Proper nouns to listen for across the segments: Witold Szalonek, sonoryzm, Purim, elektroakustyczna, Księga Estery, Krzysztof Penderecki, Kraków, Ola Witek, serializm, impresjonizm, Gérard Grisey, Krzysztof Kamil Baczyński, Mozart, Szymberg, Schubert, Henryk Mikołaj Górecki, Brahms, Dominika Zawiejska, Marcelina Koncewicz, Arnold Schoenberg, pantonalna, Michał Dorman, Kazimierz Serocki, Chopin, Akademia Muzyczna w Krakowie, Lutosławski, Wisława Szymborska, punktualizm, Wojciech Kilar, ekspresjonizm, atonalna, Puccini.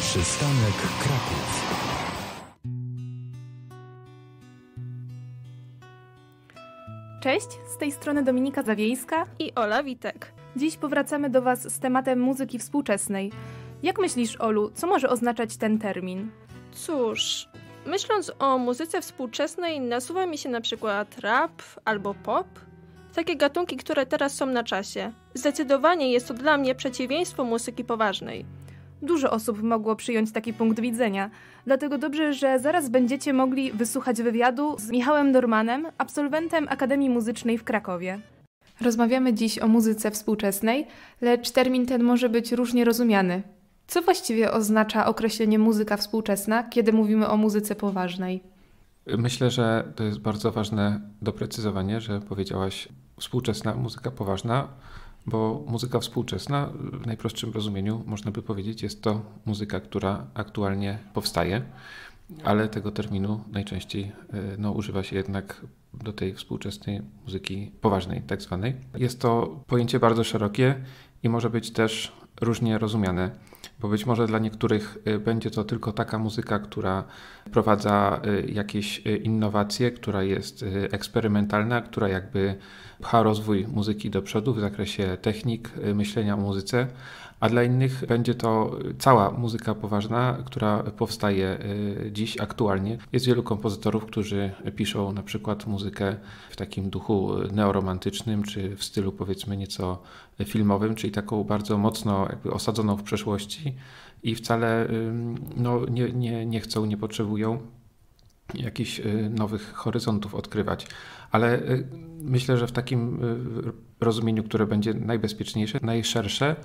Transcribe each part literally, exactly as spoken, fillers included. Przystanek Kraków. Cześć, z tej strony Dominika Zawiejska i Ola Witek. Dziś powracamy do Was z tematem muzyki współczesnej. Jak myślisz, Olu, co może oznaczać ten termin? Cóż, myśląc o muzyce współczesnej nasuwa mi się na przykład rap albo pop. Takie gatunki, które teraz są na czasie. Zdecydowanie jest to dla mnie przeciwieństwo muzyki poważnej. Dużo osób mogło przyjąć taki punkt widzenia, dlatego dobrze, że zaraz będziecie mogli wysłuchać wywiadu z Michałem Dormanem, absolwentem Akademii Muzycznej w Krakowie. Rozmawiamy dziś o muzyce współczesnej, lecz termin ten może być różnie rozumiany. Co właściwie oznacza określenie muzyka współczesna, kiedy mówimy o muzyce poważnej? Myślę, że to jest bardzo ważne doprecyzowanie, że powiedziałaś współczesna muzyka poważna, bo muzyka współczesna w najprostszym rozumieniu, można by powiedzieć, jest to muzyka, która aktualnie powstaje, ale tego terminu najczęściej no, używa się jednak do tej współczesnej muzyki poważnej, tak zwanej. Jest to pojęcie bardzo szerokie i może być też różnie rozumiane, bo być może dla niektórych będzie to tylko taka muzyka, która wprowadza jakieś innowacje, która jest eksperymentalna, która jakby pcha rozwój muzyki do przodu w zakresie technik, myślenia o muzyce, a dla innych będzie to cała muzyka poważna, która powstaje dziś aktualnie. Jest wielu kompozytorów, którzy piszą na przykład muzykę w takim duchu neoromantycznym, czy w stylu powiedzmy nieco filmowym, czyli taką bardzo mocno jakby osadzoną w przeszłości i wcale no, nie, nie, nie chcą, nie potrzebują jakichś nowych horyzontów odkrywać. Ale myślę, że w takim rozumieniu, które będzie najbezpieczniejsze, najszersze,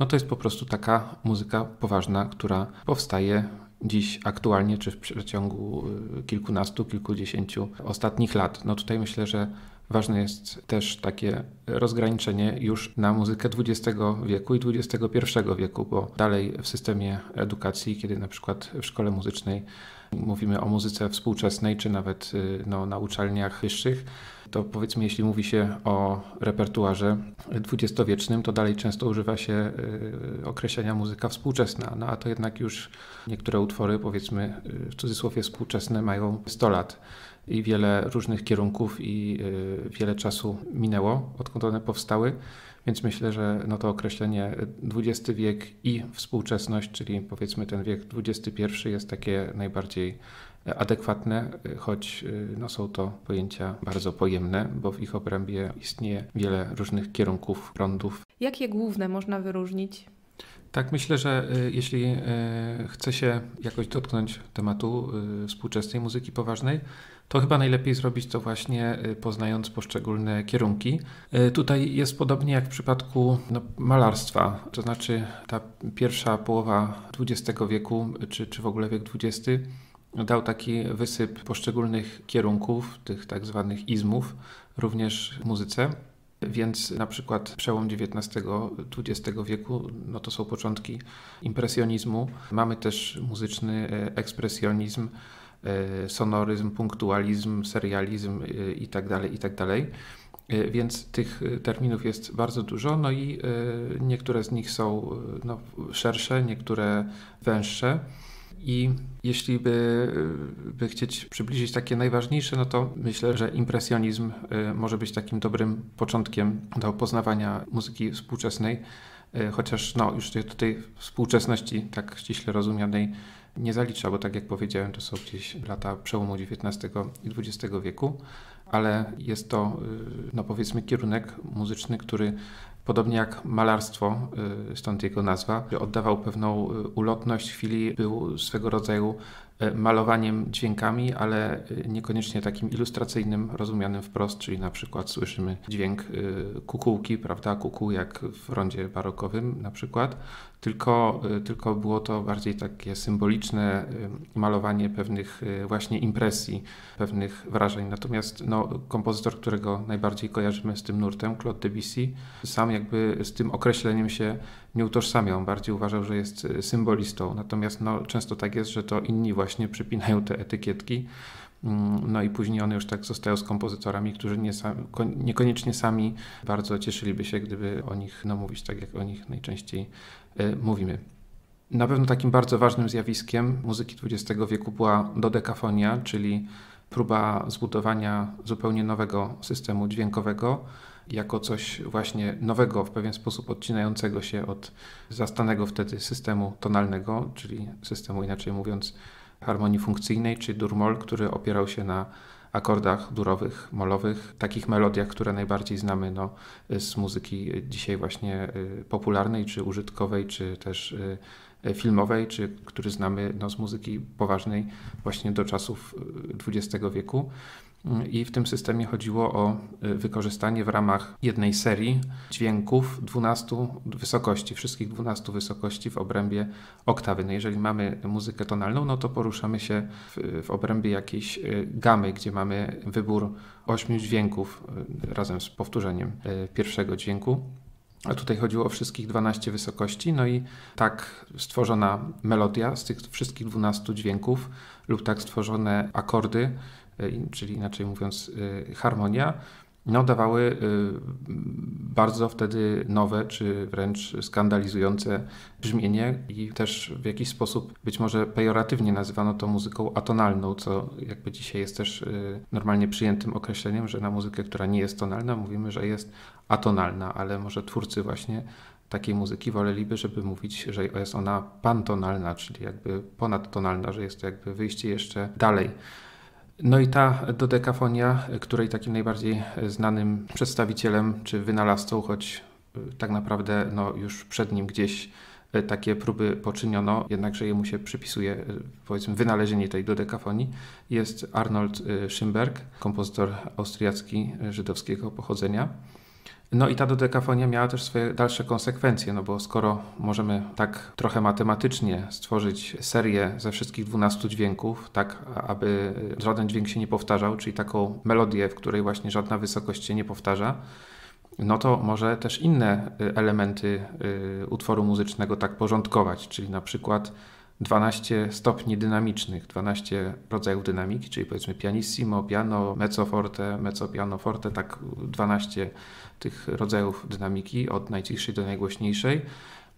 no to jest po prostu taka muzyka poważna, która powstaje dziś aktualnie, czy w przeciągu kilkunastu, kilkudziesięciu ostatnich lat. No tutaj myślę, że ważne jest też takie rozgraniczenie już na muzykę dwudziestego wieku i dwudziestego pierwszego wieku, bo dalej w systemie edukacji, kiedy na przykład w szkole muzycznej mówimy o muzyce współczesnej, czy nawet no, na uczelniach wyższych, to powiedzmy, jeśli mówi się o repertuarze dwudziestowiecznym, to dalej często używa się określenia muzyka współczesna, no a to jednak już niektóre utwory, powiedzmy w cudzysłowie współczesne, mają sto lat. I wiele różnych kierunków i wiele czasu minęło, odkąd one powstały, więc myślę, że no to określenie dwudziesty wiek i współczesność, czyli powiedzmy ten wiek dwudziesty pierwszy jest takie najbardziej adekwatne, choć no są to pojęcia bardzo pojemne, bo w ich obrębie istnieje wiele różnych kierunków, prądów. Jakie główne można wyróżnić? Tak, myślę, że jeśli chce się jakoś dotknąć tematu współczesnej muzyki poważnej, to chyba najlepiej zrobić to właśnie poznając poszczególne kierunki. Tutaj jest podobnie jak w przypadku no, malarstwa, to znaczy ta pierwsza połowa dwudziestego wieku, czy, czy w ogóle wiek dwudziesty dał taki wysyp poszczególnych kierunków, tych tak zwanych izmów, również w muzyce. Więc na przykład przełom dziewiętnastego do dwudziestego wieku, no to są początki impresjonizmu. Mamy też muzyczny ekspresjonizm, sonoryzm, punktualizm, serializm itd., itd. Więc tych terminów jest bardzo dużo, no i niektóre z nich są no, szersze, niektóre węższe. I jeśli by, by chcieć przybliżyć takie najważniejsze, no to myślę, że impresjonizm może być takim dobrym początkiem do poznawania muzyki współczesnej, chociaż no, już do tej współczesności tak ściśle rozumianej nie zalicza, bo tak jak powiedziałem, to są gdzieś lata przełomu dziewiętnastego i dwudziestego wieku, ale jest to no powiedzmy kierunek muzyczny, który podobnie jak malarstwo, stąd jego nazwa, oddawał pewną ulotność chwili, był swego rodzaju malowaniem dźwiękami, ale niekoniecznie takim ilustracyjnym, rozumianym wprost, czyli na przykład słyszymy dźwięk kukułki, prawda, kukuł jak w rondzie barokowym na przykład, tylko, tylko było to bardziej takie symboliczne malowanie pewnych właśnie impresji, pewnych wrażeń. Natomiast no, kompozytor, którego najbardziej kojarzymy z tym nurtem, Claude Debussy, sam jakby z tym określeniem się nie utożsamiał, bardziej uważał, że jest symbolistą. Natomiast no, często tak jest, że to inni właśnie przypinają te etykietki No i później one już tak zostają z kompozytorami, którzy nie sami, niekoniecznie sami bardzo cieszyliby się, gdyby o nich no, mówić tak, jak o nich najczęściej y, mówimy. Na pewno takim bardzo ważnym zjawiskiem muzyki dwudziestego wieku była dodekafonia, czyli próba zbudowania zupełnie nowego systemu dźwiękowego jako coś właśnie nowego, w pewien sposób odcinającego się od zastanego wtedy systemu tonalnego, czyli systemu inaczej mówiąc harmonii funkcyjnej, czy dur-moll, który opierał się na akordach durowych, molowych, takich melodiach, które najbardziej znamy no, z muzyki dzisiaj właśnie popularnej, czy użytkowej, czy też filmowej, czy który znamy no, z muzyki poważnej właśnie do czasów dwudziestego wieku. I w tym systemie chodziło o wykorzystanie w ramach jednej serii dźwięków dwunastu wysokości, wszystkich dwunastu wysokości w obrębie oktawy. No jeżeli mamy muzykę tonalną, no to poruszamy się w, w obrębie jakiejś gamy, gdzie mamy wybór ośmiu dźwięków razem z powtórzeniem pierwszego dźwięku. A tutaj chodziło o wszystkich dwanaście wysokości, no i tak stworzona melodia z tych wszystkich dwunastu dźwięków lub tak stworzone akordy, czyli inaczej mówiąc harmonia, no dawały bardzo wtedy nowe czy wręcz skandalizujące brzmienie i też w jakiś sposób być może pejoratywnie nazywano to muzyką atonalną, co jakby dzisiaj jest też normalnie przyjętym określeniem, że na muzykę, która nie jest tonalna, mówimy, że jest atonalna, ale może twórcy właśnie takiej muzyki woleliby, żeby mówić, że jest ona pantonalna, czyli jakby ponadtonalna, że jest to jakby wyjście jeszcze dalej. No i ta dodekafonia, której takim najbardziej znanym przedstawicielem czy wynalazcą, choć tak naprawdę no, już przed nim gdzieś takie próby poczyniono, jednakże jemu się przypisuje powiedzmy wynalezienie tej dodekafonii, jest Arnold Schoenberg, kompozytor austriacki żydowskiego pochodzenia. No i ta dodekafonia miała też swoje dalsze konsekwencje, no bo skoro możemy tak trochę matematycznie stworzyć serię ze wszystkich dwunastu dźwięków, tak aby żaden dźwięk się nie powtarzał, czyli taką melodię, w której właśnie żadna wysokość się nie powtarza, no to może też inne elementy utworu muzycznego tak porządkować, czyli na przykład dwanaście stopni dynamicznych, dwanaście rodzajów dynamiki, czyli powiedzmy pianissimo, piano, mezzo forte, mezzo piano forte, tak dwanaście tych rodzajów dynamiki od najcichszej do najgłośniejszej.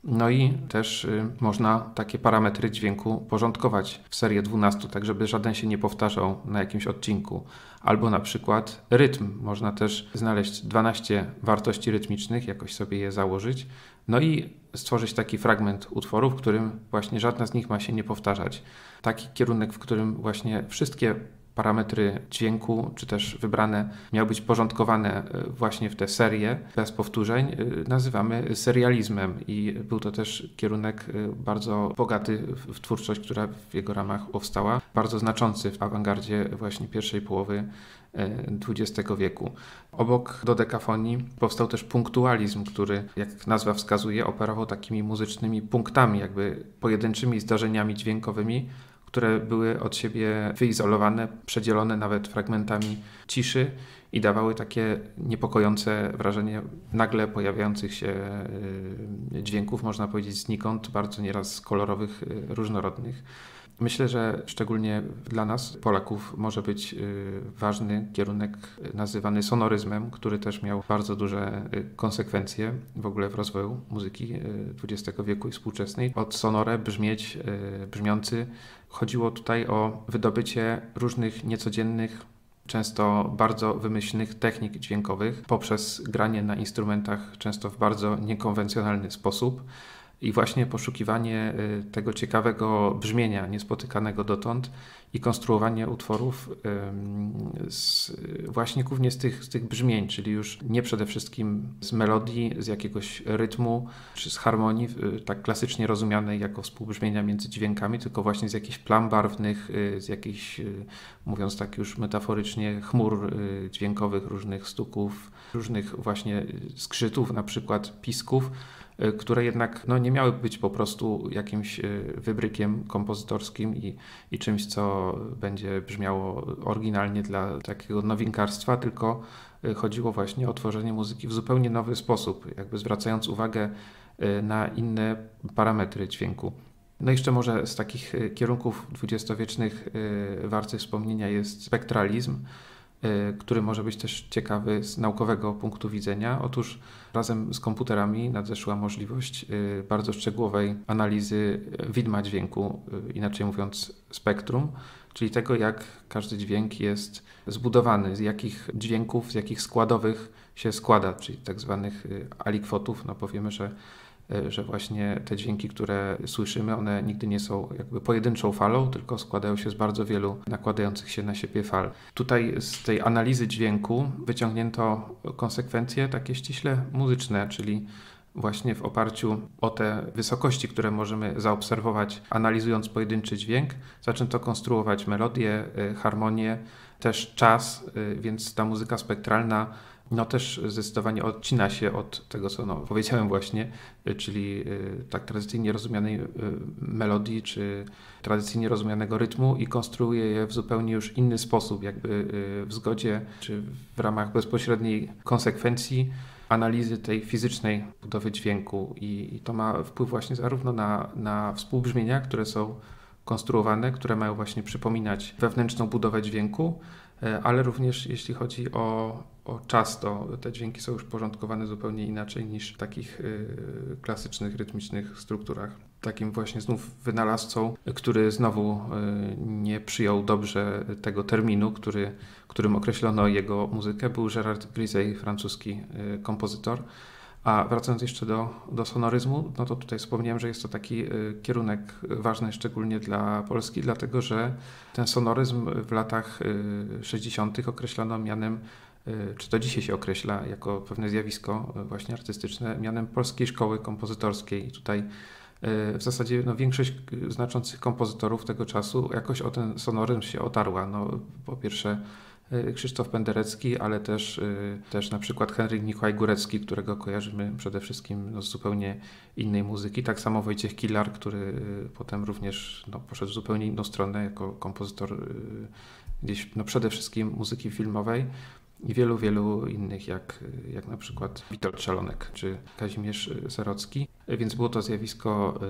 No i też można takie parametry dźwięku porządkować w serię dwunastu, tak żeby żaden się nie powtarzał na jakimś odcinku. Albo na przykład rytm. Można też znaleźć dwanaście wartości rytmicznych, jakoś sobie je założyć. No i stworzyć taki fragment utworu, w którym właśnie żadna z nich ma się nie powtarzać. Taki kierunek, w którym właśnie wszystkie parametry dźwięku, czy też wybrane, miały być porządkowane właśnie w te serie bez powtórzeń, nazywamy serializmem i był to też kierunek bardzo bogaty w twórczość, która w jego ramach powstała, bardzo znaczący w awangardzie właśnie pierwszej połowy dwudziestego wieku. Obok dodekafonii powstał też punktualizm, który, jak nazwa wskazuje, operował takimi muzycznymi punktami, jakby pojedynczymi zdarzeniami dźwiękowymi, które były od siebie wyizolowane, przedzielone nawet fragmentami ciszy i dawały takie niepokojące wrażenie nagle pojawiających się dźwięków, można powiedzieć znikąd, bardzo nieraz kolorowych, różnorodnych. Myślę, że szczególnie dla nas, Polaków, może być ważny kierunek nazywany sonoryzmem, który też miał bardzo duże konsekwencje w ogóle w rozwoju muzyki dwudziestego wieku i współczesnej. Od sonore, brzmieć, brzmiący. Chodziło tutaj o wydobycie różnych niecodziennych, często bardzo wymyślnych technik dźwiękowych poprzez granie na instrumentach, często w bardzo niekonwencjonalny sposób. I właśnie poszukiwanie tego ciekawego brzmienia, niespotykanego dotąd i konstruowanie utworów z, właśnie głównie z tych, z tych brzmień, czyli już nie przede wszystkim z melodii, z jakiegoś rytmu czy z harmonii, tak klasycznie rozumianej jako współbrzmienia między dźwiękami, tylko właśnie z jakichś plam barwnych, z jakichś, mówiąc tak już metaforycznie, chmur dźwiękowych, różnych stuków, różnych właśnie skrzytów, na przykład pisków, które jednak no, nie miały być po prostu jakimś wybrykiem kompozytorskim i, i czymś, co będzie brzmiało oryginalnie dla takiego nowinkarstwa, tylko chodziło właśnie o tworzenie muzyki w zupełnie nowy sposób, jakby zwracając uwagę na inne parametry dźwięku. No jeszcze może z takich kierunków dwudziestowiecznych warty wspomnienia jest spektralizm, który może być też ciekawy z naukowego punktu widzenia. Otóż razem z komputerami nadeszła możliwość bardzo szczegółowej analizy widma dźwięku, inaczej mówiąc spektrum, czyli tego, jak każdy dźwięk jest zbudowany, z jakich dźwięków, z jakich składowych się składa, czyli tak zwanych alikwotów. No powiemy, że że właśnie te dźwięki, które słyszymy, one nigdy nie są jakby pojedynczą falą, tylko składają się z bardzo wielu nakładających się na siebie fal. Tutaj z tej analizy dźwięku wyciągnięto konsekwencje takie ściśle muzyczne, czyli właśnie w oparciu o te wysokości, które możemy zaobserwować, analizując pojedynczy dźwięk, zaczęto konstruować melodię, harmonię, też czas, więc ta muzyka spektralna no też zdecydowanie odcina się od tego, co no, powiedziałem właśnie, czyli tak tradycyjnie rozumianej melodii, czy tradycyjnie rozumianego rytmu i konstruuje je w zupełnie już inny sposób, jakby w zgodzie, czy w ramach bezpośredniej konsekwencji analizy tej fizycznej budowy dźwięku. I, i to ma wpływ właśnie zarówno na, na współbrzmienia, które są konstruowane, które mają właśnie przypominać wewnętrzną budowę dźwięku, ale również jeśli chodzi o, o czas, to te dźwięki są już porządkowane zupełnie inaczej niż w takich y, klasycznych, rytmicznych strukturach. Takim właśnie znów wynalazcą, który znowu y, nie przyjął dobrze tego terminu, który, którym określono jego muzykę, był Gérard Grisey, francuski y, kompozytor. A wracając jeszcze do, do sonoryzmu, no to tutaj wspomniałem, że jest to taki kierunek ważny szczególnie dla Polski, dlatego że ten sonoryzm w latach sześćdziesiątych określano mianem, czy to dzisiaj się określa jako pewne zjawisko właśnie artystyczne, mianem Polskiej Szkoły Kompozytorskiej. I tutaj w zasadzie no, większość znaczących kompozytorów tego czasu jakoś o ten sonoryzm się otarła. No, po pierwsze Krzysztof Penderecki, ale też, też na przykład Henryk Mikołaj Górecki, którego kojarzymy przede wszystkim no, z zupełnie innej muzyki. Tak samo Wojciech Kilar, który potem również no, poszedł w zupełnie inną stronę jako kompozytor gdzieś no, przede wszystkim muzyki filmowej i wielu, wielu innych, jak, jak na przykład Witold Szalonek czy Kazimierz Serocki. Więc było to zjawisko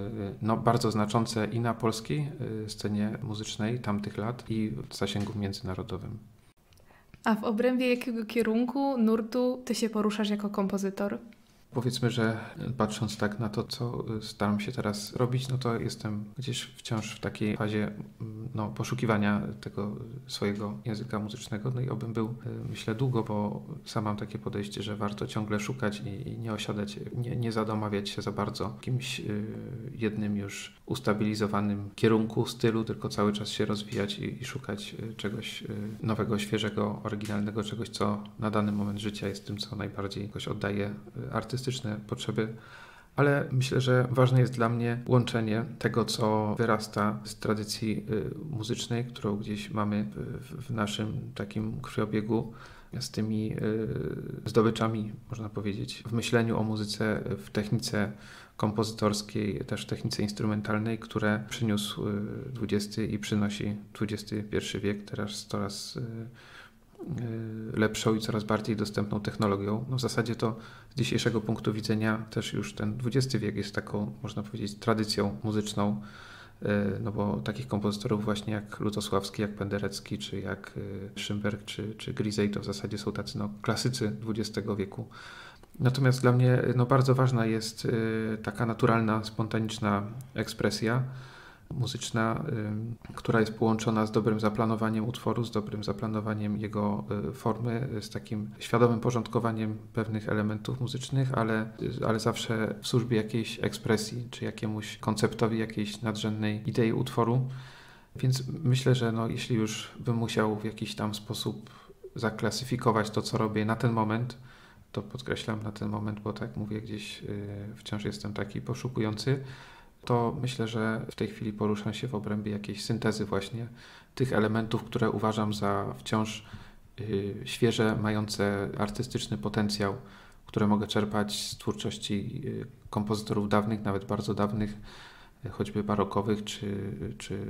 no, bardzo znaczące i na polskiej scenie muzycznej tamtych lat i w zasięgu międzynarodowym. A w obrębie jakiego kierunku, nurtu ty się poruszasz jako kompozytor? Powiedzmy, że patrząc tak na to, co staram się teraz robić, no to jestem gdzieś wciąż w takiej fazie no, poszukiwania tego swojego języka muzycznego. No i obym był, myślę, długo, bo sam mam takie podejście, że warto ciągle szukać i, i nie osiadać, nie, nie zadomawiać się za bardzo jakimś y, jednym już ustabilizowanym kierunku, stylu, tylko cały czas się rozwijać i, i szukać czegoś nowego, świeżego, oryginalnego, czegoś, co na dany moment życia jest tym, co najbardziej jakoś oddaje artystyczne potrzeby, ale myślę, że ważne jest dla mnie łączenie tego, co wyrasta z tradycji muzycznej, którą gdzieś mamy w naszym takim krwiobiegu, z tymi zdobyczami, można powiedzieć, w myśleniu o muzyce, w technice kompozytorskiej, też w technice instrumentalnej, które przyniósł dwudziesty i przynosi dwudziesty pierwszy wiek, teraz coraz lepszą i coraz bardziej dostępną technologią. No w zasadzie to z dzisiejszego punktu widzenia też już ten dwudziesty wiek jest taką, można powiedzieć, tradycją muzyczną, no bo takich kompozytorów właśnie jak Lutosławski, jak Penderecki, czy jak Szymberg, czy, czy Grisey to w zasadzie są tacy no, klasycy dwudziestego wieku. Natomiast dla mnie no, bardzo ważna jest taka naturalna, spontaniczna ekspresja muzyczna, która jest połączona z dobrym zaplanowaniem utworu, z dobrym zaplanowaniem jego formy, z takim świadomym porządkowaniem pewnych elementów muzycznych, ale, ale zawsze w służbie jakiejś ekspresji, czy jakiemuś konceptowi, jakiejś nadrzędnej idei utworu. Więc myślę, że no, jeśli już bym musiał w jakiś tam sposób zaklasyfikować to, co robię na ten moment, to podkreślam na ten moment, bo tak mówię, gdzieś wciąż jestem taki poszukujący, to myślę, że w tej chwili poruszam się w obrębie jakiejś syntezy właśnie tych elementów, które uważam za wciąż świeże, mające artystyczny potencjał, które mogę czerpać z twórczości kompozytorów dawnych, nawet bardzo dawnych, choćby barokowych, czy, czy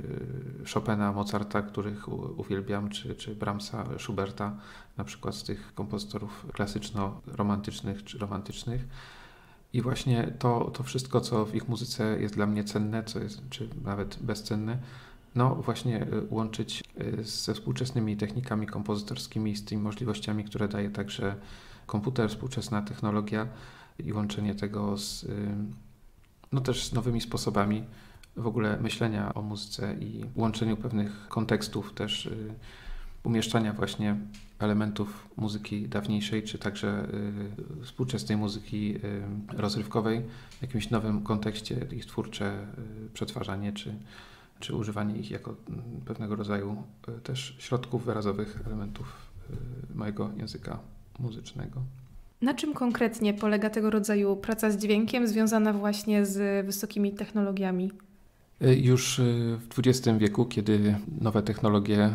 Chopina, Mozarta, których uwielbiam, czy, czy Brahmsa, Schuberta, na przykład z tych kompozytorów klasyczno-romantycznych czy romantycznych. I właśnie to, to wszystko, co w ich muzyce jest dla mnie cenne, co jest, czy nawet bezcenne, no właśnie łączyć ze współczesnymi technikami kompozytorskimi, z tymi możliwościami, które daje także komputer, współczesna technologia i łączenie tego z, no też z nowymi sposobami w ogóle myślenia o muzyce i łączeniu pewnych kontekstów, też umieszczania właśnie elementów muzyki dawniejszej, czy także y, współczesnej muzyki y, rozrywkowej w jakimś nowym kontekście, ich twórcze y, przetwarzanie, czy, czy używanie ich jako y, pewnego rodzaju y, też środków wyrazowych, elementów y, mojego języka muzycznego. Na czym konkretnie polega tego rodzaju praca z dźwiękiem związana właśnie z wysokimi technologiami? Już w dwudziestym wieku, kiedy nowe technologie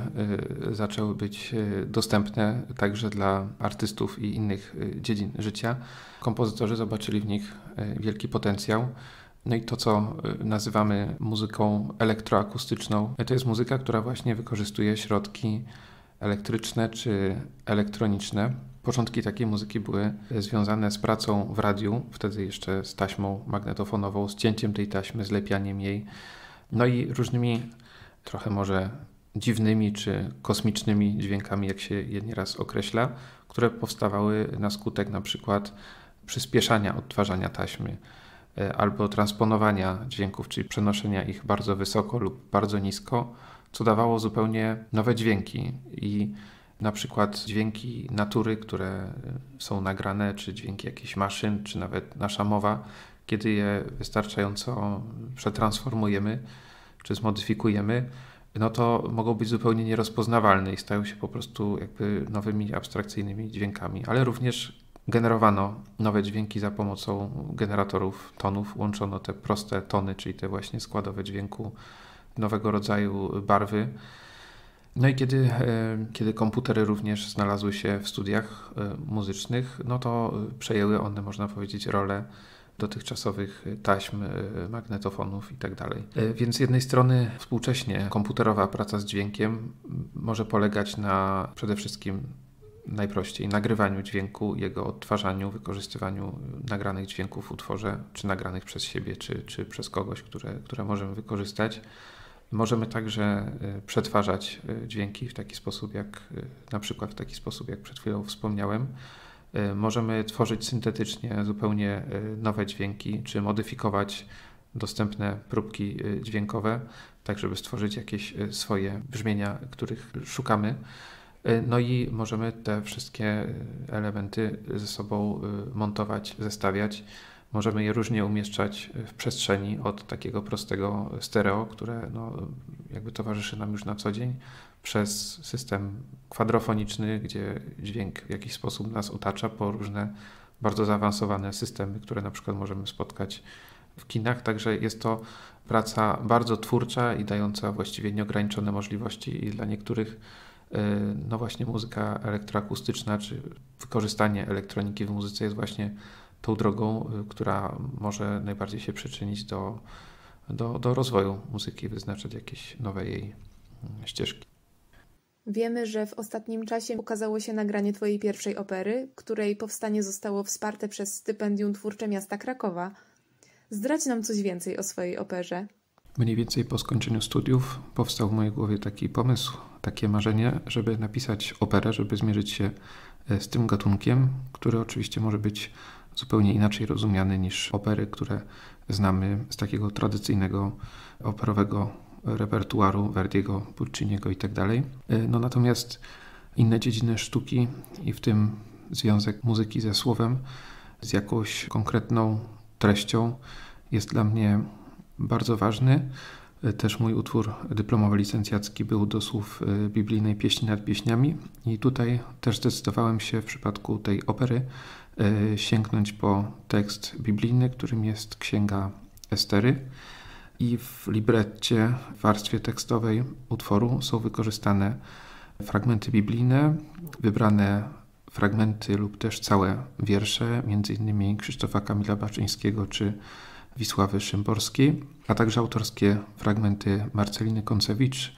zaczęły być dostępne także dla artystów i innych dziedzin życia, kompozytorzy zobaczyli w nich wielki potencjał. No i to, co nazywamy muzyką elektroakustyczną, to jest muzyka, która właśnie wykorzystuje środki elektryczne czy elektroniczne. Początki takiej muzyki były związane z pracą w radiu, wtedy jeszcze z taśmą magnetofonową, z cięciem tej taśmy, zlepianiem jej, no i różnymi trochę może dziwnymi czy kosmicznymi dźwiękami, jak się je nieraz określa, które powstawały na skutek na przykład przyspieszania odtwarzania taśmy albo transponowania dźwięków, czyli przenoszenia ich bardzo wysoko lub bardzo nisko, co dawało zupełnie nowe dźwięki i na przykład dźwięki natury, które są nagrane, czy dźwięki jakichś maszyn, czy nawet nasza mowa, kiedy je wystarczająco przetransformujemy, czy zmodyfikujemy, no to mogą być zupełnie nierozpoznawalne i stają się po prostu jakby nowymi, abstrakcyjnymi dźwiękami. Ale również generowano nowe dźwięki za pomocą generatorów tonów, łączono te proste tony, czyli te właśnie składowe dźwięku, nowego rodzaju barwy. No i kiedy, kiedy komputery również znalazły się w studiach muzycznych, no to przejęły one, można powiedzieć, rolę dotychczasowych taśm, magnetofonów itd. Więc z jednej strony współcześnie komputerowa praca z dźwiękiem może polegać na przede wszystkim najprościej nagrywaniu dźwięku, jego odtwarzaniu, wykorzystywaniu nagranych dźwięków w utworze, czy nagranych przez siebie, czy, czy przez kogoś, które, które możemy wykorzystać. Możemy także przetwarzać dźwięki w taki sposób, jak na przykład w taki sposób, jak przed chwilą wspomniałem. Możemy tworzyć syntetycznie zupełnie nowe dźwięki, czy modyfikować dostępne próbki dźwiękowe, tak żeby stworzyć jakieś swoje brzmienia, których szukamy. No i możemy te wszystkie elementy ze sobą montować, zestawiać. Możemy je różnie umieszczać w przestrzeni od takiego prostego stereo, które no, jakby towarzyszy nam już na co dzień, przez system kwadrofoniczny, gdzie dźwięk w jakiś sposób nas otacza, po różne bardzo zaawansowane systemy, które na przykład możemy spotkać w kinach. Także jest to praca bardzo twórcza i dająca właściwie nieograniczone możliwości i dla niektórych no właśnie muzyka elektroakustyczna czy wykorzystanie elektroniki w muzyce jest właśnie tą drogą, która może najbardziej się przyczynić do, do, do rozwoju muzyki, wyznaczać jakieś nowe jej ścieżki. Wiemy, że w ostatnim czasie ukazało się nagranie twojej pierwszej opery, której powstanie zostało wsparte przez stypendium twórcze miasta Krakowa. Zdradź nam coś więcej o swojej operze. Mniej więcej po skończeniu studiów powstał w mojej głowie taki pomysł, takie marzenie, żeby napisać operę, żeby zmierzyć się z tym gatunkiem, który oczywiście może być zupełnie inaczej rozumiany niż opery, które znamy z takiego tradycyjnego operowego repertuaru Verdiego, Pucciniego itd. No natomiast inne dziedziny sztuki i w tym związek muzyki ze słowem, z jakąś konkretną treścią jest dla mnie bardzo ważny. Też mój utwór dyplomowy licencjacki był do słów biblijnej pieśni nad pieśniami i tutaj też zdecydowałem się w przypadku tej opery sięgnąć po tekst biblijny, którym jest Księga Estery i w libretcie, w warstwie tekstowej utworu są wykorzystane fragmenty biblijne, wybrane fragmenty lub też całe wiersze, między innymi Krzysztofa Kamila Baczyńskiego czy Wisławy Szymborskiej, a także autorskie fragmenty Marceliny Koncewicz,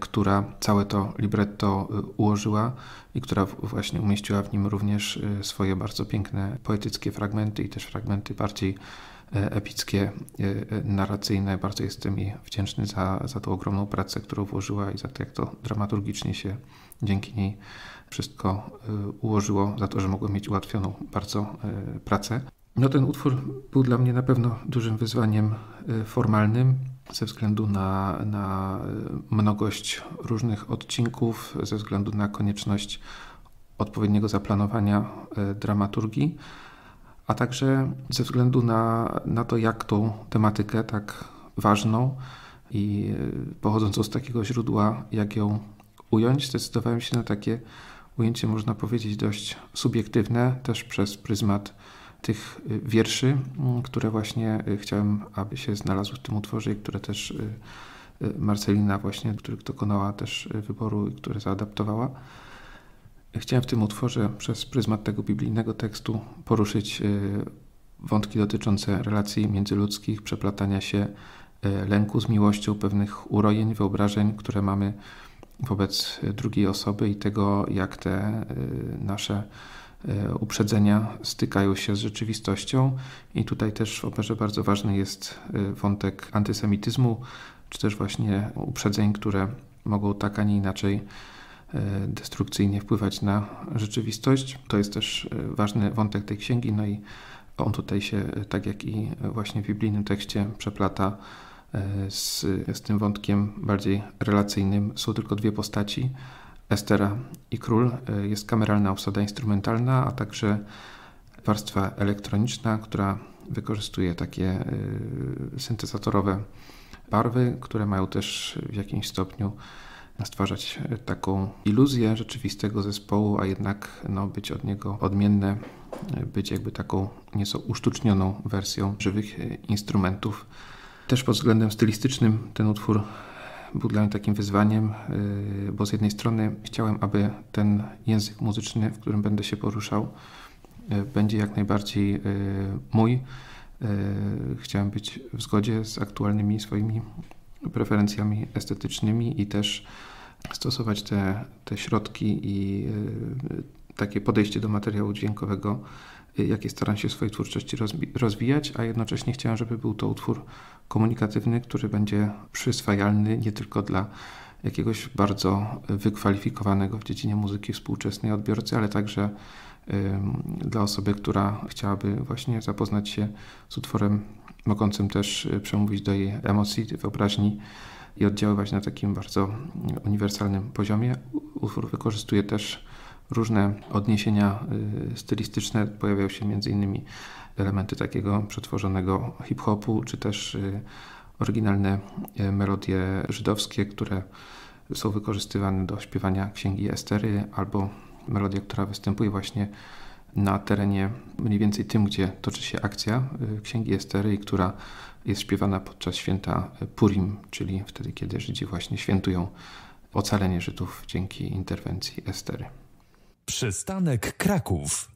która całe to libretto ułożyła i która właśnie umieściła w nim również swoje bardzo piękne poetyckie fragmenty i też fragmenty bardziej epickie, narracyjne. Bardzo jestem jej wdzięczny za, za tą ogromną pracę, którą włożyła i za to, jak to dramaturgicznie się dzięki niej wszystko ułożyło, za to, że mogłem mieć ułatwioną bardzo pracę. No, ten utwór był dla mnie na pewno dużym wyzwaniem formalnym ze względu na, na mnogość różnych odcinków, ze względu na konieczność odpowiedniego zaplanowania dramaturgii, a także ze względu na, na to, jak tą tematykę tak ważną i pochodzącą z takiego źródła, jak ją ująć, zdecydowałem się na takie ujęcie, można powiedzieć, dość subiektywne, też przez pryzmat tych wierszy, które właśnie chciałem, aby się znalazły w tym utworze i które też Marcelina właśnie, których dokonała też wyboru i które zaadaptowała. Chciałem w tym utworze przez pryzmat tego biblijnego tekstu poruszyć wątki dotyczące relacji międzyludzkich, przeplatania się lęku z miłością, pewnych urojeń, wyobrażeń, które mamy wobec drugiej osoby i tego, jak te nasze uprzedzenia stykają się z rzeczywistością. I tutaj też w operze bardzo ważny jest wątek antysemityzmu, czy też właśnie uprzedzeń, które mogą tak, a nie inaczej destrukcyjnie wpływać na rzeczywistość. To jest też ważny wątek tej księgi, no i on tutaj się, tak jak i właśnie w biblijnym tekście, przeplata z, z tym wątkiem bardziej relacyjnym. Są tylko dwie postaci, Estera i Król. Jest kameralna obsada instrumentalna, a także warstwa elektroniczna, która wykorzystuje takie syntezatorowe barwy, które mają też w jakimś stopniu stwarzać taką iluzję rzeczywistego zespołu, a jednak no, być od niego odmienne, być jakby taką nieco usztucznioną wersją żywych instrumentów. Też pod względem stylistycznym ten utwór był dla mnie takim wyzwaniem, bo z jednej strony chciałem, aby ten język muzyczny, w którym będę się poruszał, będzie jak najbardziej mój. Chciałem być w zgodzie z aktualnymi swoimi preferencjami estetycznymi i też stosować te, te środki i takie podejście do materiału dźwiękowego, jakie staram się w swojej twórczości rozwijać, a jednocześnie chciałem, żeby był to utwór komunikatywny, który będzie przyswajalny nie tylko dla jakiegoś bardzo wykwalifikowanego w dziedzinie muzyki współczesnej odbiorcy, ale także dla osoby, która chciałaby właśnie zapoznać się z utworem mogącym też przemówić do jej emocji, wyobraźni i oddziaływać na takim bardzo uniwersalnym poziomie. Utwór wykorzystuje też różne odniesienia stylistyczne, pojawiają się między innymi elementy takiego przetworzonego hip-hopu, czy też oryginalne melodie żydowskie, które są wykorzystywane do śpiewania Księgi Estery, albo melodia, która występuje właśnie na terenie mniej więcej tym, gdzie toczy się akcja Księgi Estery i która jest śpiewana podczas święta Purim, czyli wtedy, kiedy Żydzi właśnie świętują ocalenie Żydów dzięki interwencji Estery. Przystanek Kraków.